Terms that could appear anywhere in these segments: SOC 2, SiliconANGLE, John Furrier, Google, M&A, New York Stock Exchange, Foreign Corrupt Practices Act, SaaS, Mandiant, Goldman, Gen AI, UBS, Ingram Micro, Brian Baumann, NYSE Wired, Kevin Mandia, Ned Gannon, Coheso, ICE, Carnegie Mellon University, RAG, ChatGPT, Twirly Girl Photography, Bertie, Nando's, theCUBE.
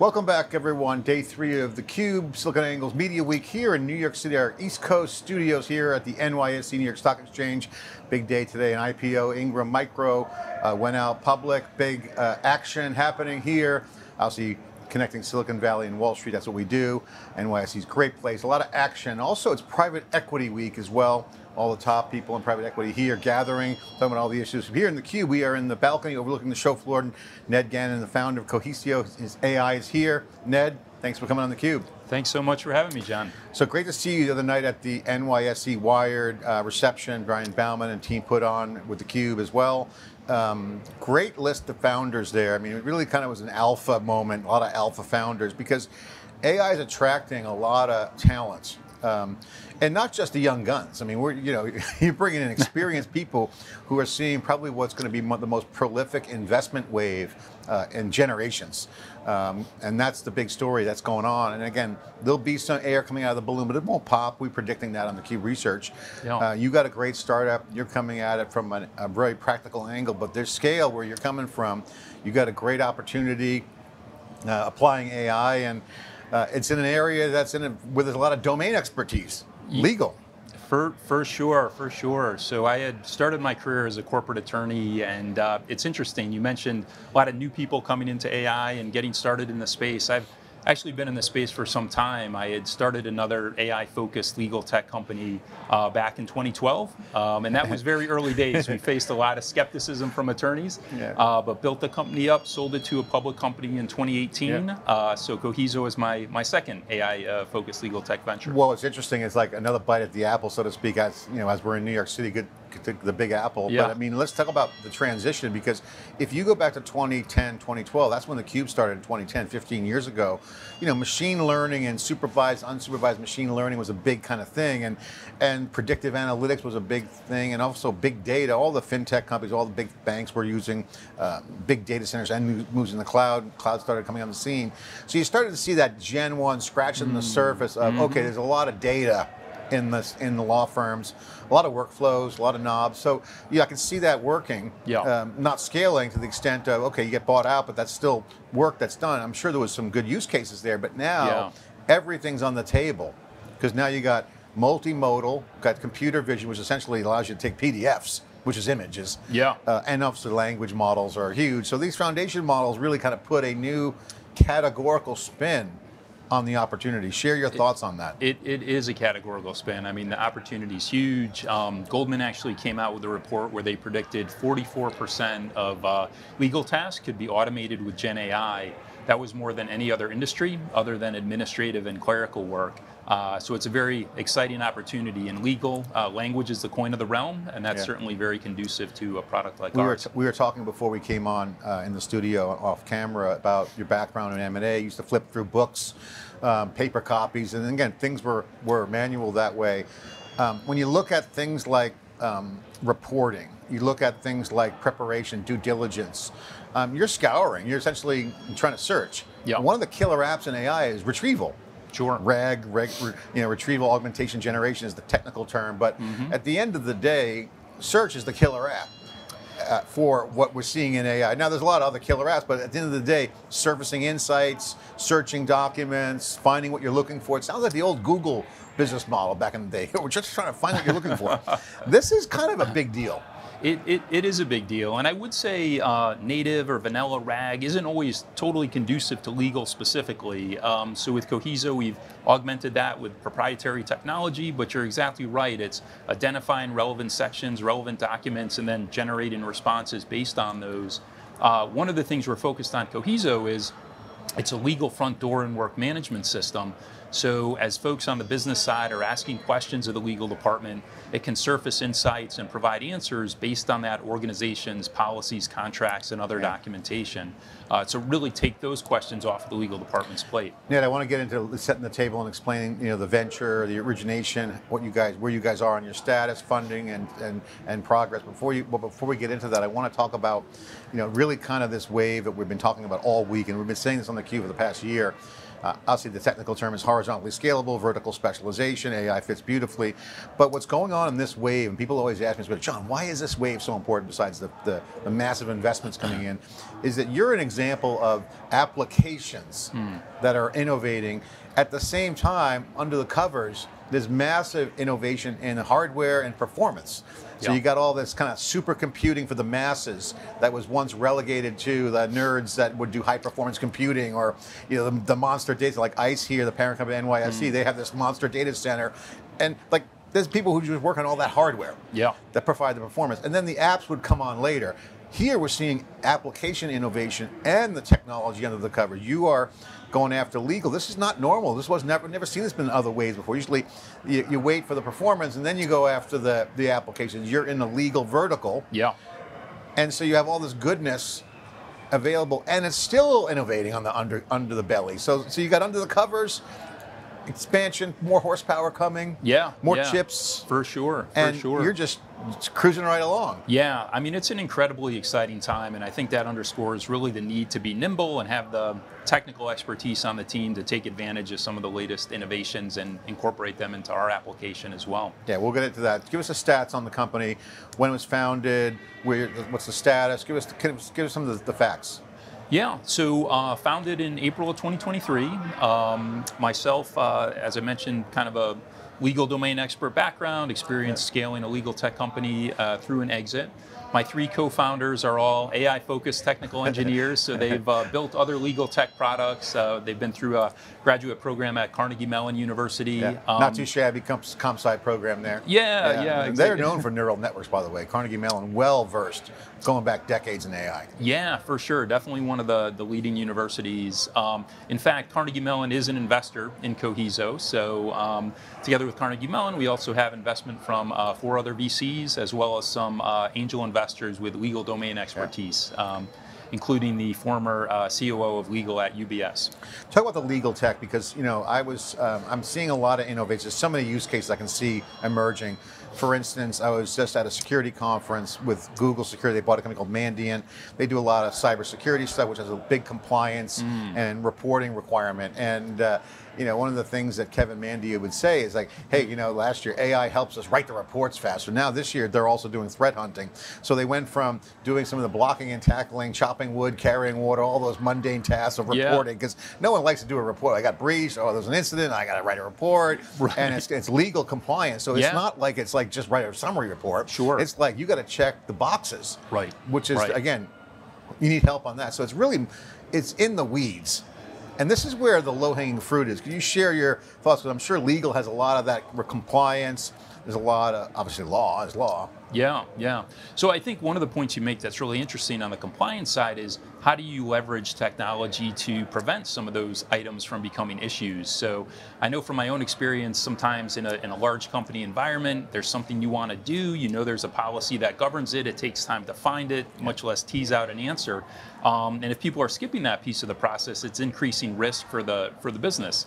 Welcome back, everyone. Day 3 of theCUBE, SiliconANGLE's Media Week here in New York City, our East Coast studios here at the NYSE, New York Stock Exchange. Big day today, an IPO, Ingram Micro went out public. Big action happening here. Obviously, connecting Silicon Valley and Wall Street, that's what we do. NYSE's a great place, a lot of action. Also, it's Private Equity Week as well. All the top people in private equity here gathering, talking about all the issues. Here in theCUBE, we are in the balcony overlooking the show floor. Ned Gannon, the founder of Coheso, his AI is here. Ned, thanks for coming on theCUBE. Thanks so much for having me, John. So great to see you the other night at the NYSE Wired reception. Brian Baumann and team put on with theCUBE as well. Great list of founders there. I mean, it really kind of was an alpha moment, a lot of alpha founders, because AI is attracting a lot of talents. And not just the young guns. I mean, you're bringing in experienced people who are seeing probably what's going to be the most prolific investment wave in generations. And that's the big story that's going on. And again, there'll be some air coming out of the balloon, but it won't pop. We're predicting that on the Cube Research. Yeah. You got a great startup. You're coming at it from a very practical angle, but there's scale where you're coming from. You got a great opportunity applying AI, and it's in an area that's where there's a lot of domain expertise, legal. For sure. So I had started my career as a corporate attorney, and it's interesting. You mentioned a lot of new people coming into AI and getting started in the space. I've actually been in the space for some time. I had started another AI-focused legal tech company back in 2012, and that was very early days. We faced a lot of skepticism from attorneys, but built the company up, sold it to a public company in 2018. Yeah. So Coheso is my second AI-focused legal tech venture. Well, it's interesting. It's like another bite at the apple, so to speak. As we're in New York City, good to the Big Apple. Yeah. But I mean, let's talk about the transition, because if you go back to 2010, 2012, that's when theCUBE started in 2010, 15 years ago. You know, machine learning and supervised, unsupervised machine learning was a big kind of thing, and predictive analytics was a big thing, and also big data. All the fintech companies, all the big banks were using big data centers and moves in the cloud. Cloud started coming on the scene. So you started to see that Gen 1 scratching the surface of, okay, there's a lot of data in the law firms, a lot of workflows, a lot of knobs. So yeah, I can see that working, not scaling to the extent of, okay, you get bought out, but that's still work that's done. I'm sure there was some good use cases there, but now everything's on the table, because now you got multimodal, got computer vision, which essentially allows you to take PDFs, which is images, and obviously language models are huge. So these foundation models really kind of put a new categorical spin on the opportunity. Share your thoughts on that. It is a categorical spin. I mean, the opportunity is huge. Goldman actually came out with a report where they predicted 44% of legal tasks could be automated with Gen AI. That was more than any other industry, other than administrative and clerical work. So it's a very exciting opportunity in legal. Language is the coin of the realm, and that's certainly very conducive to a product like ours. We were talking before we came on in the studio off camera about your background in M&A. You used to flip through books, paper copies, and again, things were manual that way. When you look at things like reporting, you look at things like preparation, due diligence, you're scouring, you're essentially trying to search. Yeah. One of the killer apps in AI is retrieval. Sure. Retrieval augmentation generation is the technical term, but at the end of the day, search is the killer app for what we're seeing in AI. Now, there's a lot of other killer apps, but at the end of the day, surfacing insights, searching documents, finding what you're looking for. It sounds like the old Google business model back in the day. We're just trying to find what you're looking for. This is kind of a big deal. It is a big deal, and I would say native or vanilla RAG isn't always totally conducive to legal specifically. So with Coheso, we've augmented that with proprietary technology, but you're exactly right. It's identifying relevant sections, relevant documents, and then generating responses based on those. One of the things we're focused on Coheso is it's a legal front door and work management system. So as folks on the business side are asking questions of the legal department, it can surface insights and provide answers based on that organization's policies, contracts, and other documentation. So really take those questions off of the legal department's plate. Ned, I want to get into setting the table and explaining, you know, the venture, the origination, what you guys, where you guys are on your status, funding, and progress. Before we get into that, I want to talk about, you know, really kind of this wave that we've been talking about all week, and we've been saying this on theCUBE for the past year. Obviously the technical term is horizontally scalable, vertical specialization, AI fits beautifully. But what's going on in this wave, and people always ask me, John, why is this wave so important besides the massive investments coming in, is that you're an example of applications that are innovating. At the same time, under the covers, there's massive innovation in hardware and performance. So you got all this kind of supercomputing for the masses that was once relegated to the nerds that would do high performance computing, or you know the monster data like ICE here, the parent company NYSE, they have this monster data center, and like there's people who just work on all that hardware that provide the performance, and then the apps would come on later. Here we're seeing application innovation and the technology under the cover. You are going after legal. This is not normal. This was never seen this in other ways before. Usually you wait for the performance and then you go after the applications. You're in the legal vertical. Yeah. And so you have all this goodness available and it's still innovating on the under the belly. So you got under the covers, expansion, more horsepower coming. Yeah. More chips. For sure. And you're just cruising right along. Yeah, I mean, it's an incredibly exciting time, and I think that underscores really the need to be nimble and have the technical expertise on the team to take advantage of some of the latest innovations and incorporate them into our application as well. Yeah, we'll get into that. Give us the stats on the company, when it was founded, where, what's the status, give us some of the facts. Yeah, so founded in April of 2023. Myself, as I mentioned, kind of a legal domain expert background, experience scaling a legal tech company through an exit. My three co-founders are all AI-focused technical engineers, so they've built other legal tech products. They've been through a graduate program at Carnegie Mellon University. Yeah. Not too shabby comp sci program there. Yeah, exactly. They're known for neural networks, by the way. Carnegie Mellon, well-versed, going back decades in AI. Yeah, for sure. Definitely one of the leading universities. In fact, Carnegie Mellon is an investor in Coheso, so together with Carnegie Mellon, we also have investment from 4 other VCs, as well as some angel investors with legal domain expertise, including the former COO of legal at UBS. Talk about the legal tech, because you know I'm seeing a lot of innovations. There's so many use cases I can see emerging. For instance, I was just at a security conference with Google Security. They bought a company called Mandiant. They do a lot of cybersecurity stuff, which has a big compliance and reporting requirement. And you know, one of the things that Kevin Mandia would say is like, hey, you know, last year AI helps us write the reports faster. Now this year they're also doing threat hunting. So they went from doing some of the blocking and tackling, chopping wood, carrying water, all those mundane tasks of reporting, because no one likes to do a report. I got breached, oh, there's an incident, I got to write a report. Right. And it's legal compliance. So it's not like it's like just write a summary report. Sure. It's like you got to check the boxes. Right. Which is, again, you need help on that. So it's really, it's in the weeds. And this is where the low-hanging fruit is. Can you share your thoughts? Because I'm sure legal has a lot of that compliance. There's a lot of, obviously law is law. Yeah. So I think one of the points you make that's really interesting on the compliance side is how do you leverage technology to prevent some of those items from becoming issues? So I know from my own experience, sometimes in a large company environment, there's something you want to do, you know there's a policy that governs it, it takes time to find it, much less tease out an answer. And if people are skipping that piece of the process, it's increasing risk for the business.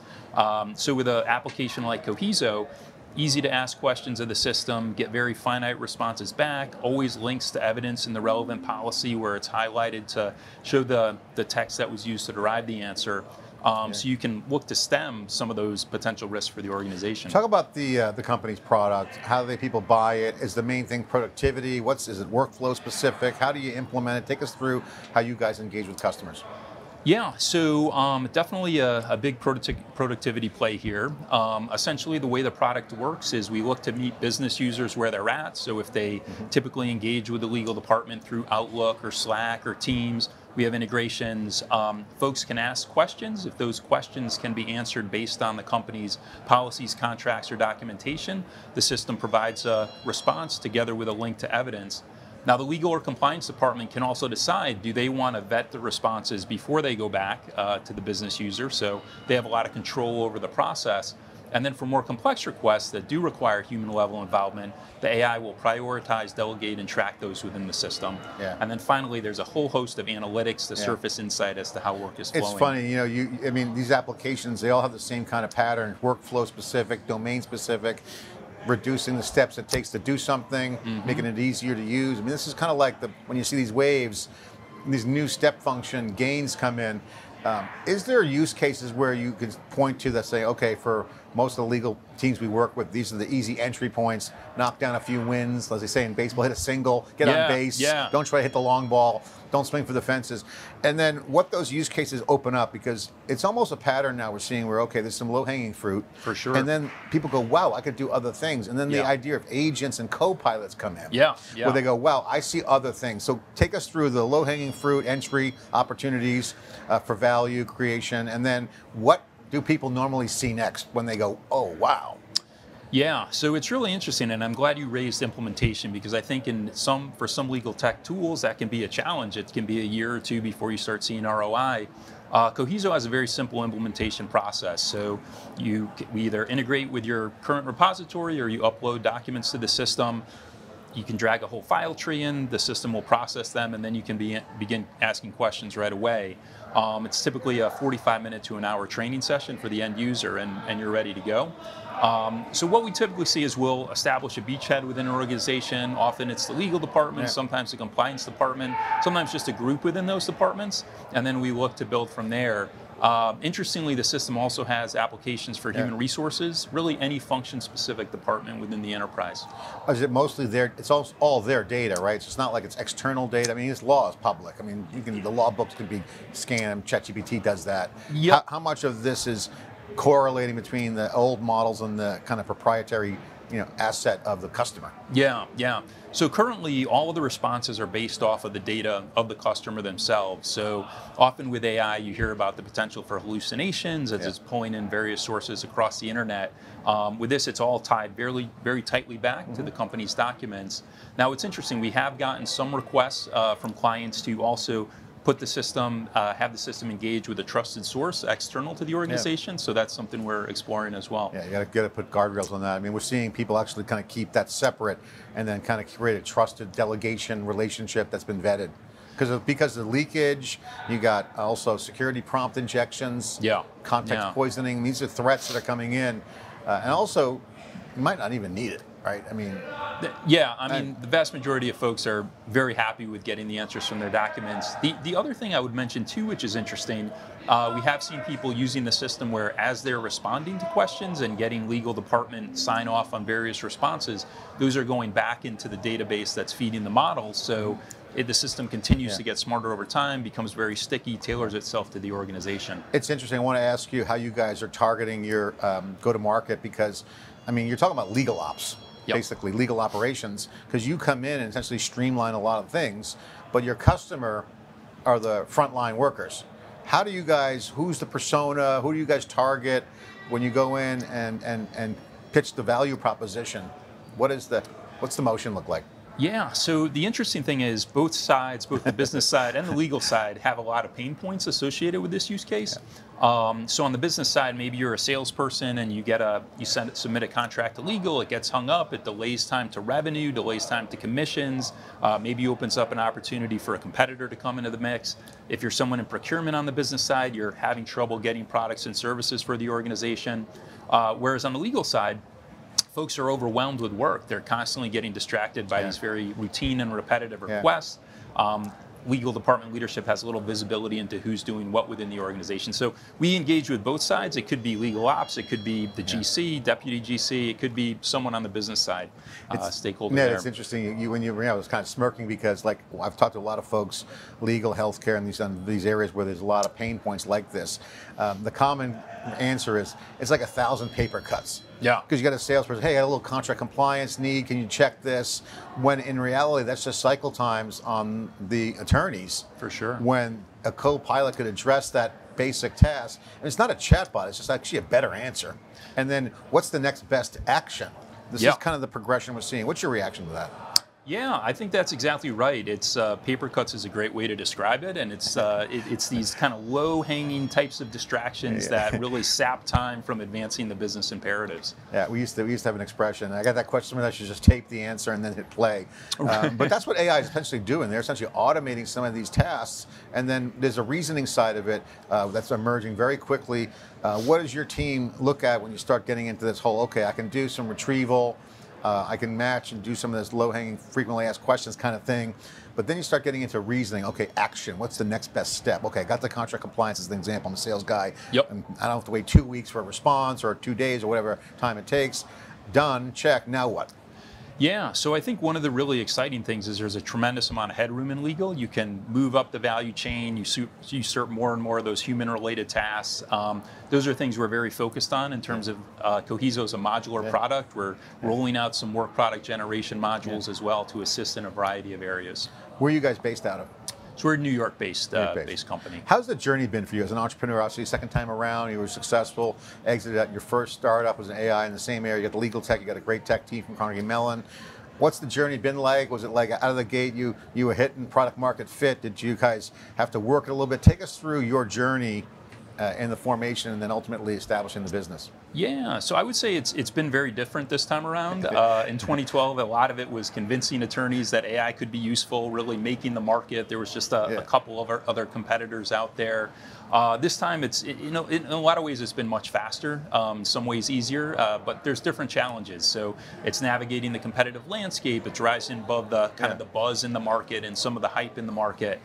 So with an application like Coheso, easy to ask questions of the system, get very finite responses back, always links to evidence in the relevant policy where it's highlighted to show the text that was used to derive the answer. So you can look to stem some of those potential risks for the organization. Talk about the company's product. How do people buy it? Is the main thing productivity? Is it workflow specific? How do you implement it? Take us through how you guys engage with customers. Yeah, so definitely a big productivity play here. Essentially, the way the product works is we look to meet business users where they're at. So if they typically engage with the legal department through Outlook or Slack or Teams, we have integrations. Folks can ask questions. If those questions can be answered based on the company's policies, contracts, or documentation, the system provides a response together with a link to evidence. Now, the legal or compliance department can also decide, do they want to vet the responses before they go back to the business user? So they have a lot of control over the process. And then for more complex requests that do require human level involvement, the AI will prioritize, delegate, and track those within the system. Yeah. And then finally, there's a whole host of analytics to surface insight as to how work is flowing. It's funny, you know, I mean, these applications, they all have the same kind of pattern, workflow specific, domain specific, reducing the steps it takes to do something, making it easier to use. I mean, this is kind of like when you see these waves, these new step function gains come in, Is there use cases where you can point to that say, okay, for most of the legal teams we work with, these are the easy entry points, knock down a few wins, as they say in baseball, hit a single, get on base, don't try to hit the long ball, don't swing for the fences. And then what those use cases open up, because it's almost a pattern now we're seeing where, okay, there's some low-hanging fruit. For sure. And then people go, wow, I could do other things. And then the idea of agents and co-pilots come in. Where they go, wow, I see other things. So take us through the low-hanging fruit, entry opportunities for value creation, and then what do people normally see next when they go, oh, wow? Yeah, so it's really interesting, and I'm glad you raised implementation, because I think in some, for some legal tech tools, that can be a challenge. It can be a year or two before you start seeing ROI. Coheso has a very simple implementation process. So we either integrate with your current repository or you upload documents to the system. You can drag a whole file tree in, the system will process them, and then you can begin asking questions right away. It's typically a 45-minute to an hour training session for the end user, and you're ready to go. So what we typically see is we'll establish a beachhead within an organization. Often it's the legal department, sometimes the compliance department, sometimes just a group within those departments, and then we look to build from there. Interestingly, the system also has applications for human resources, really any function-specific department within the enterprise. Is it mostly their, it's all their data, right? So it's not like it's external data. I mean, this law is public. I mean, you can, the law books can be scanned, ChatGPT does that. How much of this is correlating between the old models and the kind of proprietary asset of the customer? So currently all of the responses are based off of the data of the customer themselves. So often with AI, you hear about the potential for hallucinations as it's pulling in various sources across the internet. With this, it's all tied very tightly back to the company's documents. Now it's interesting, we have gotten some requests from clients to also put the system, have the system engage with a trusted source external to the organization. So that's something we're exploring as well. Yeah, you gotta put guardrails on that. I mean, we're seeing people actually kind of keep that separate and then kind of create a trusted delegation relationship that's been vetted. Because of the leakage, you got also security prompt injections, context poisoning. These are threats that are coming in. And also, you might not even need it. Right? I mean, the vast majority of folks are very happy with getting the answers from their documents. The other thing I would mention too, which is interesting, we have seen people using the system where as they're responding to questions and getting legal department sign off on various responses, those are going back into the database that's feeding the model. So the system continues to get smarter over time, becomes very sticky, tailors itself to the organization. It's interesting. I want to ask you how you guys are targeting your go-to-market, because I mean, you're talking about legal ops. Basically legal operations, because you come in and essentially streamline a lot of things, but your customer are the frontline workers. How do you guys, who's the persona, who do you guys target when you go in and pitch the value proposition? What's the motion look like? Yeah, so the interesting thing is both sides, both the business side and the legal side, have a lot of pain points associated with this use case. So on the business side, maybe you're a salesperson and you get submit a contract to legal, it gets hung up, it delays time to revenue, delays time to commissions, maybe opens up an opportunity for a competitor to come into the mix. If you're someone in procurement on the business side, you're having trouble getting products and services for the organization. Whereas on the legal side, folks are overwhelmed with work. They're constantly getting distracted by these very routine and repetitive requests. Legal department leadership has little visibility into who's doing what within the organization. So we engage with both sides. It could be legal ops, it could be the GC, deputy GC, it could be someone on the business side, stakeholder there. It's interesting, I was kind of smirking because like I've talked to a lot of folks, legal, healthcare, and these areas where there's a lot of pain points like this. The common answer is, it's like 1,000 paper cuts. Because you got a salesperson, hey, I got a little contract compliance need, can you check this? When in reality, that's just cycle times on the attorneys. For sure. When a co-pilot could address that basic task, and it's not a chatbot, it's just actually a better answer. And then what's the next best action? This is kind of the progression we're seeing. What's your reaction to that? Yeah, I think that's exactly right. It's paper cuts is a great way to describe it, and it's these kind of low-hanging types of distractions that really sap time from advancing the business imperatives. Yeah, we used to have an expression. I got that question, somebody should just tape the answer and then hit play. But that's what AI is essentially doing. They're essentially automating some of these tasks, and then there's a reasoning side of it that's emerging very quickly. What does your team look at when you start getting into this whole? Okay, I can do some retrieval. I can match and do some of this low-hanging, frequently asked questions kind of thing. But then you start getting into reasoning. Okay, action. What's the next best step? Okay, I got the contract compliance as an example. I'm a sales guy. Yep. And I don't have to wait 2 weeks for a response or 2 days or whatever time it takes. Done, check, now what? Yeah, so I think one of the really exciting things is there's a tremendous amount of headroom in legal. You can move up the value chain, you serve more and more of those human-related tasks. Those are things we're very focused on in terms of Coheso is a modular product. We're rolling out some more product generation modules as well to assist in a variety of areas. Where are you guys based out of? So we're a New York-based based company. How's the journey been for you as an entrepreneur? Obviously, second time around, you were successful, exited at your first startup was an AI in the same area. You got the legal tech, you got a great tech team from Carnegie Mellon. What's the journey been like? Was it like out of the gate, you were hitting product market fit? Did you guys have to work a little bit? Take us through your journey in the formation and then ultimately establishing the business. Yeah, so I would say it's been very different this time around. In 2012, a lot of it was convincing attorneys that AI could be useful, really making the market. There was just a couple of other competitors out there. This time, in a lot of ways, it's been much faster, some ways easier, but there's different challenges. So it's navigating the competitive landscape. It's rising above the kind of the buzz in the market and some of the hype in the market.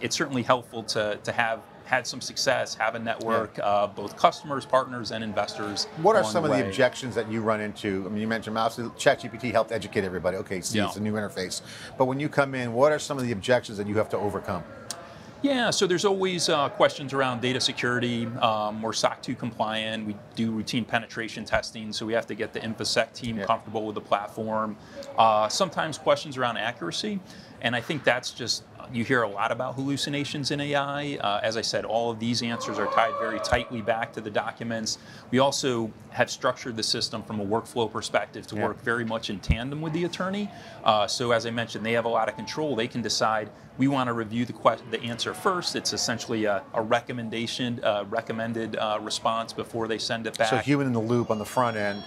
It's certainly helpful to have had some success, have a network, both customers, partners, and investors. What are some of the objections that you run into? I mean, you mentioned obviously ChatGPT helped educate everybody. Okay, see, it's a new interface. But when you come in, what are some of the objections that you have to overcome? Yeah, so there's always questions around data security. We're SOC 2 compliant. We do routine penetration testing, so we have to get the InfoSec team comfortable with the platform. Sometimes questions around accuracy, and I think that's just, you hear a lot about hallucinations in AI. As I said, all of these answers are tied very tightly back to the documents. We also have structured the system from a workflow perspective to work very much in tandem with the attorney. So as I mentioned, they have a lot of control. They can decide, we want to review the answer first. It's essentially a recommendation, recommended response before they send it back. So human in the loop on the front end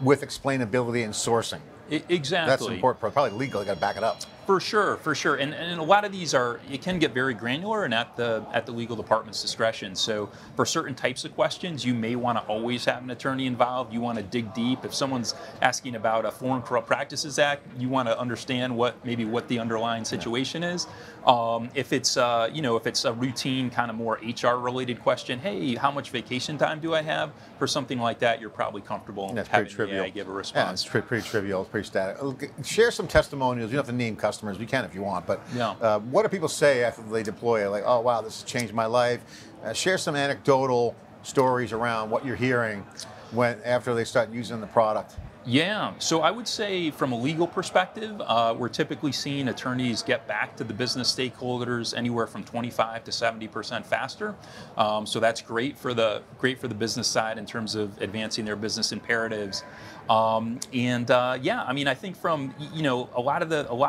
with explainability and sourcing. Exactly. That's important, probably legal, you got to back it up. For sure, for sure. And a lot of these are, it can get very granular and at the legal department's discretion. So for certain types of questions, you may want to always have an attorney involved. You want to dig deep. If someone's asking about a Foreign Corrupt Practices Act, you want to understand what the underlying situation is. If it's, if it's a routine kind of more HR related question, hey, how much vacation time do I have? For something like that, you're probably comfortable having AI give a response. Yeah, it's pretty trivial, it's pretty static. Share some testimonials. You don't have to name customers, we can if you want, but what do people say after they deploy it? Like, oh wow, this has changed my life. Share some anecdotal stories around what you're hearing after they start using the product. Yeah, so I would say from a legal perspective, we're typically seeing attorneys get back to the business stakeholders anywhere from 25 to 70% faster. So that's great for the business side in terms of advancing their business imperatives. I mean, I think from a lot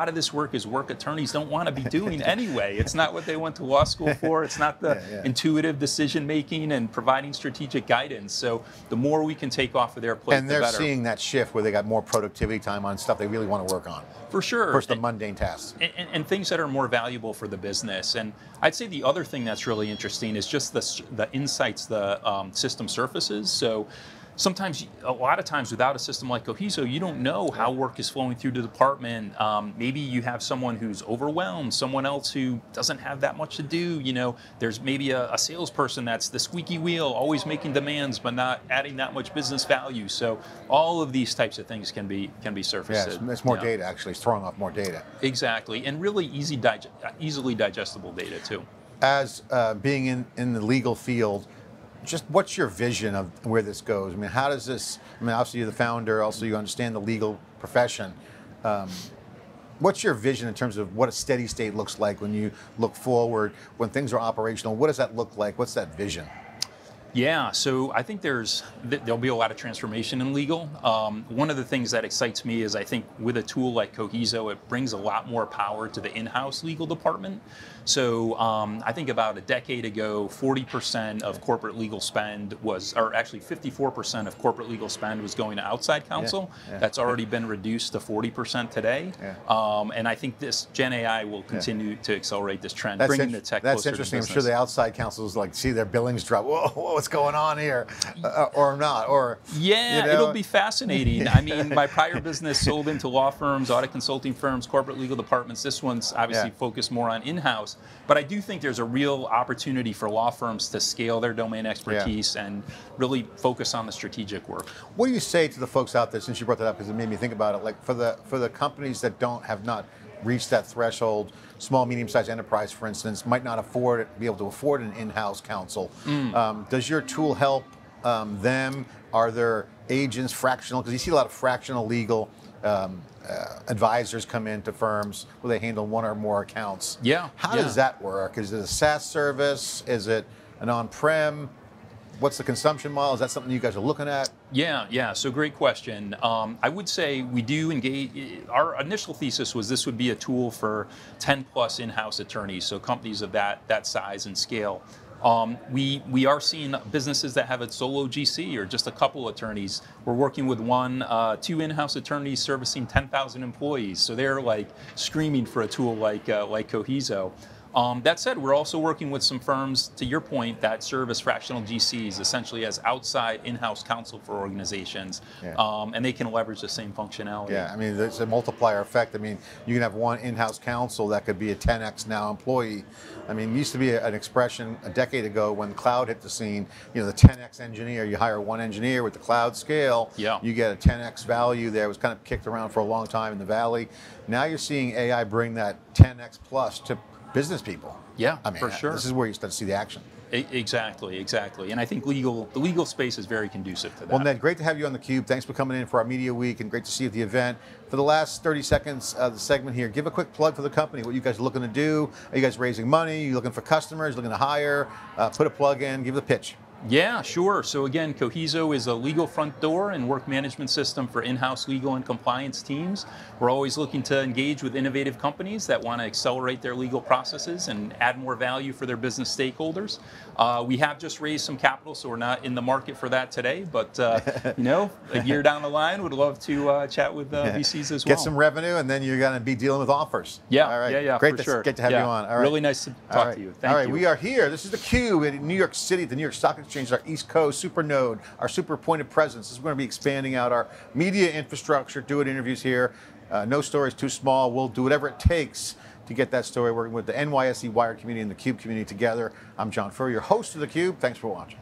of this work is work attorneys don't want to be doing anyway. It's not what they went to law school for. It's not the intuitive decision making and providing strategic guidance. So the more we can take off of their plate, and they're the better. Seeing that shift where they got more productivity time on stuff they really want to work on. For sure. Versus the mundane tasks. And things that are more valuable for the business. And I'd say the other thing that's really interesting is just the insights the system surfaces. So sometimes, a lot of times without a system like Coheso, you don't know how work is flowing through the department. Maybe you have someone who's overwhelmed, someone else who doesn't have that much to do. You know, there's maybe a salesperson that's the squeaky wheel, always making demands, but not adding that much business value. So all of these types of things can be surfaced. Yeah, it's more data actually, it's throwing off more data. Exactly, and really easily digestible data too. As being in the legal field, just what's your vision of where this goes? I mean, how does this, I mean, obviously you're the founder, also you understand the legal profession. What's your vision in terms of what a steady state looks like when you look forward, when things are operational, what does that look like? What's that vision? Yeah, so I think there'll be a lot of transformation in legal. One of the things that excites me is I think with a tool like Coheso, it brings a lot more power to the in-house legal department. So I think about a decade ago, 40% of corporate legal spend was, or actually 54% of corporate legal spend was going to outside counsel. Yeah. That's already been reduced to 40% today. Yeah. And I think this Gen AI will continue to accelerate this trend, bringing the tech closer to business. That's interesting, I'm sure the outside counsel is like, see their billings drop, whoa, what's going on here, or not, or yeah, you know. It'll be fascinating. I mean, my prior business sold into law firms, audit consulting firms, corporate legal departments. This one's obviously focused more on in-house, but I do think there's a real opportunity for law firms to scale their domain expertise and really focus on the strategic work. What do you say to the folks out there, since you brought that up, because it made me think about it, like for the companies that have not reached that threshold, small, medium-sized enterprise, for instance, might not be able to afford an in-house counsel. Does your tool help them? Are there agents, fractional, because you see a lot of fractional legal advisors come into firms where they handle one or more accounts. Yeah. How does that work? Is it a SaaS service? Is it an on-prem? What's the consumption model? Is that something you guys are looking at? Yeah, so great question. I would say we do engage, our initial thesis was this would be a tool for 10 plus in-house attorneys, so companies of that size and scale. We are seeing businesses that have a solo GC or just a couple attorneys. We're working with two in-house attorneys servicing 10,000 employees, so they're like screaming for a tool like Coheso. That said, we're also working with some firms, to your point, that serve as fractional GCs, essentially as outside in-house counsel for organizations, and they can leverage the same functionality. Yeah, I mean, there's a multiplier effect. I mean, you can have one in-house counsel that could be a 10x now employee. I mean, it used to be an expression a decade ago when cloud hit the scene, you know, the 10x engineer, you hire one engineer with the cloud scale, you get a 10x value there. It was kind of kicked around for a long time in the Valley. Now you're seeing AI bring that 10x plus to business people. Yeah, I mean, for sure. This is where you start to see the action. Exactly. And I think the legal space is very conducive to that. Well, Ned, great to have you on theCUBE. Thanks for coming in for our media week, and great to see you at the event. For the last 30 seconds of the segment here, give a quick plug for the company, what you guys are looking to do. Are you guys raising money? Are you looking for customers, looking to hire? Put a plug in, give the pitch. Yeah, sure. So again, Coheso is a legal front door and work management system for in-house legal and compliance teams. We're always looking to engage with innovative companies that want to accelerate their legal processes and add more value for their business stakeholders. We have just raised some capital, so we're not in the market for that today, but you know, a year down the line, would love to chat with VCs as well. Get some revenue, and then you're going to be dealing with offers. Yeah, all right. Great to have you on. All right. Really nice to talk to you. Thank you. We are here. This is theCUBE in New York City, the New York Stock Exchange. Our East Coast super node, our super point of presence. This is going to be expanding out our media infrastructure, doing interviews here. No story is too small. We'll do whatever it takes to get that story, working with the NYSE Wired community and the Cube community together. I'm John Furrier, host of theCUBE. Thanks for watching.